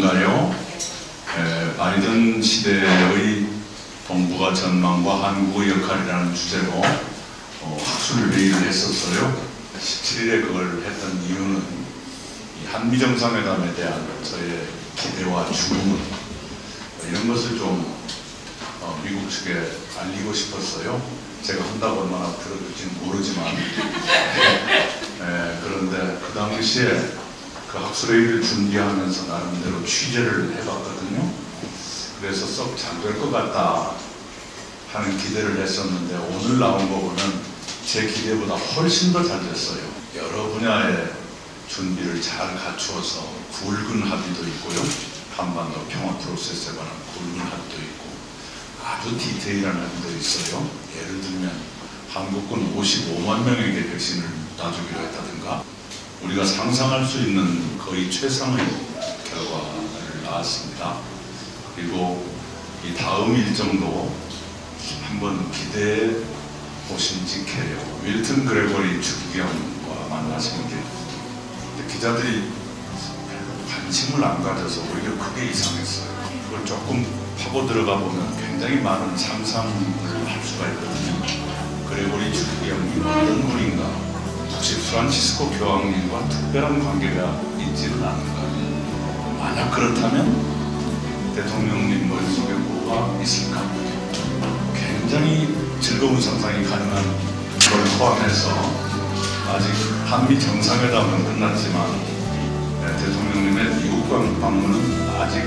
2020년가요 바이든 시대의 동북아 전망과 한국의 역할이라는 주제로 학술 회의를 했었어요. 17일에 그걸 했던 이유는 이 한미정상회담에 대한 저의 기대와 주문 이런 것을 좀 미국 측에 알리고 싶었어요. 제가 한다고 얼마나 들어줄지는 모르지만 그런데 그 당시에 그 학술회의를 준비하면서 나름대로 취재를 해봤거든요. 그래서 썩 잘 될 것 같다 하는 기대를 했었는데 오늘 나온 거 보면 제 기대보다 훨씬 더 잘 됐어요. 여러 분야의 준비를 잘 갖추어서 굵은 합의도 있고요. 한반도 평화 프로세스에 관한 굵은 합의도 있고 아주 디테일한 합의도 있어요. 예를 들면 한국군 55만 명에게 백신을 놔주기로 했다든가 우리가 상상할 수 있는 거의 최상의 결과를 낳았습니다. 그리고 이 다음 일정도 한번 기대해 보신지 해요. 윌튼 그레고리 주기경과 만나시는 게 기자들이 관심을 안 가져서 오히려 크게 이상했어요. 그걸 조금 파고 들어가 보면 굉장히 많은 상상을 할 수가 있거든요. 그레고리 주기경이 어떤 분인가? 혹시 프란치스코 교황님과 특별한 관계가 있지는 않은가? 만약 그렇다면 대통령님 머릿속에 뭐가 있을까? 굉장히 즐거운 상상이 가능한 걸 포함해서 아직 한미 정상회담은 끝났지만 대통령님의 미국 방문은 아직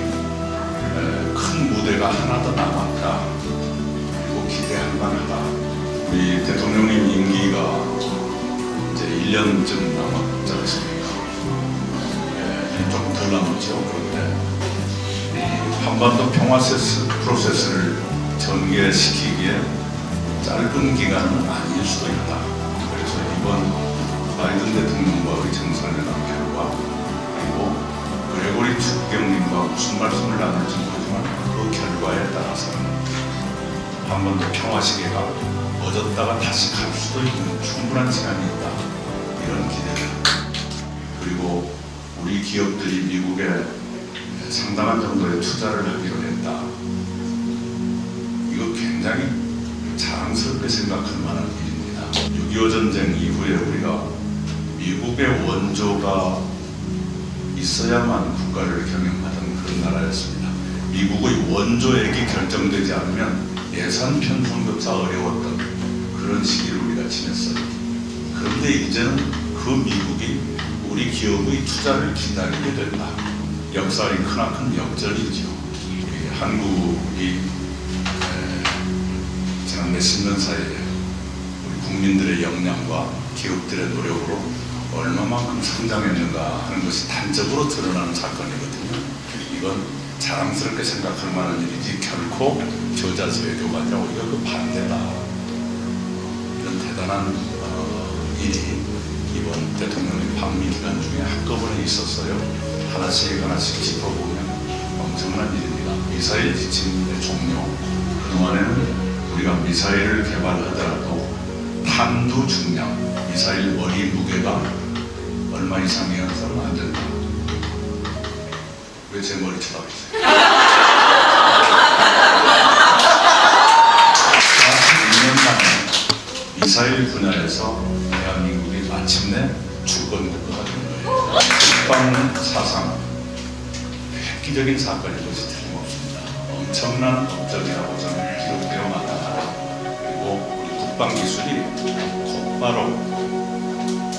큰 무대가 하나 더 남았다. 그리고 기대할 만하다. 우리 대통령님 임기가 1년쯤 남았지 않습니까? 조금 덜 남았죠. 그런데 이 한반도 평화 프로세스를 전개시키기에 짧은 기간은 아닐 수도 있다. 그래서 이번 바이든 대통령과의 정상회담 결과 그리고 그레고리 주경님과 무슨 말씀을 나눌지 모르지만 그 결과에 따라서는 한반도 평화 시계가 어졌다가 다시 갈 수도 있는 충분한 시간이 있다. 이런 기대를, 그리고 우리 기업들이 미국에 상당한 정도의 투자를 하기로 했다. 이거 굉장히 자랑스럽게 생각할 만한 일입니다. 6.25 전쟁 이후에 우리가 미국의 원조가 있어야만 국가를 경영하던 그런 나라였습니다. 미국의 원조액이 결정되지 않으면 예산 편성조차 어려웠던 그런 시기를 우리가 지냈어요. 그런데 이제는 그 미국이 우리 기업의 투자를 기다리게 된다. 역사의 크나큰 역전이죠. 한국이 지난 몇십 년 사이에 우리 국민들의 역량과 기업들의 노력으로 얼마만큼 성장했는가 하는 것이 단적으로 드러나는 사건이거든요. 이건 자랑스럽게 생각할 만한 일이지 결코 저자수외교가 아니라 우리가 그 반대다. 이런 대단한 일이 이번 대통령의 방미 기간 중에 한꺼번에 있었어요. 하나씩 짚어보면 엄청난 일입니다. 미사일 지침의 종료. 그동안에는 우리가 미사일을 개발하더라도 탄두 중량, 미사일 머리 무게가 얼마 이상이어서는 안 된다. 왜 제 머리 쳐다보세요? 미사일 분야에서 대한민국이 마침내 주권국가가 된 거예요. 북방 사상, 획기적인 사건인 것이 틀림없습니다. 엄청난 업적이라고 저는 기록되어 마땅하다. 그리고 우리 국방 기술이 곧바로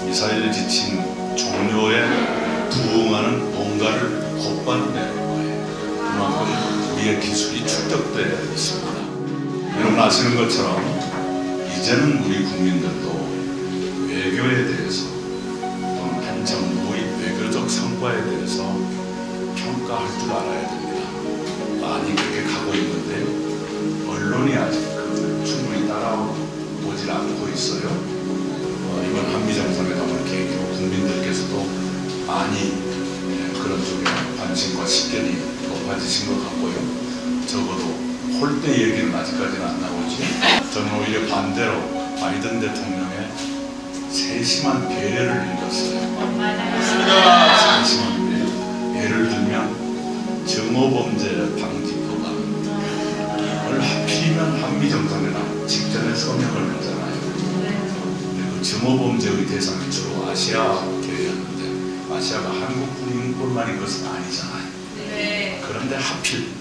미사일 지침 종료에 부응하는 뭔가를 곧바로 내는 거예요. 그만큼 우리의 기술이 축적되어 있습니다. 여러분 아시는 것처럼 이제는 우리 국민들도 외교에 대해서 또는 한 정부의 외교적 성과에 대해서 평가할 줄 알아야 됩니다. 많이 그렇게 가고 있는데 언론이 아직 그걸 충분히 따라오질 않고 있어요. 이번 한미정상회담을 계기로 국민들께서도 많이 그런 쪽에 관심과 식견이 높아지신 것 같고요. 적어도 홀대 얘기는 아직까지는 안 나오지. 저는 오히려 반대로 바이든 대통령의 세심한 배려를 읽었어요. 세심한 배려. 예를 들면 증오범죄 방지법안. 오늘 하필이면 한미정상회담 직전에 서명을 했잖아요. 근데 그 증오범죄의 대상이 주로 아시아 대회였는데, 아시아가 한국뿐만인 것은 아니잖아요. 그런데 하필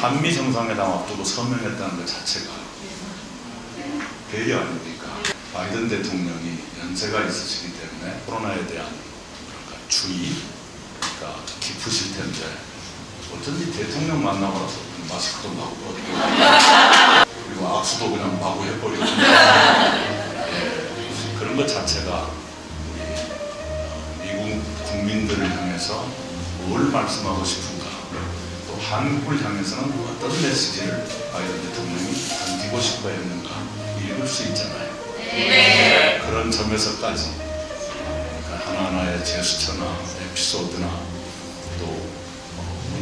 한미정상회담 앞두고 서명했다는 것 자체가 배려 아닙니까? 바이든 대통령이 연세가 있으시기 때문에 코로나에 대한 그러니까 주의가 깊으실 텐데 어쩐지 대통령 만나고 나서 마스크도 마구 벗고 그리고 악수도 그냥 마구 해버리고 그런 것 자체가 미국 국민들을 향해서 뭘 말씀하고 싶은가, 또 한국을 향해서는 어떤 메시지를 바이든 대통령이 던지고 싶어 했는가 읽을 수 있잖아요. 그런 점에서까지 그러니까 하나하나의 제스처나 에피소드나 또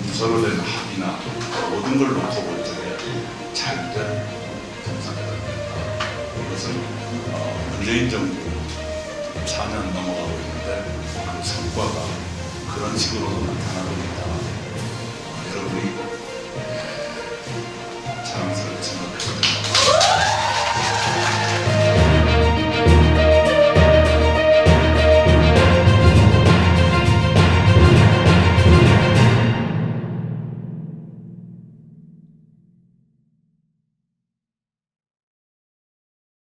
문서로 된 합의나 모든 걸 놓고 볼 적에 잘된 정상회담이었다. 이것은 문재인 정부 4년 넘어가고 있는데 그 성과가 그런 식으로도 나타나고 있다. 여러분이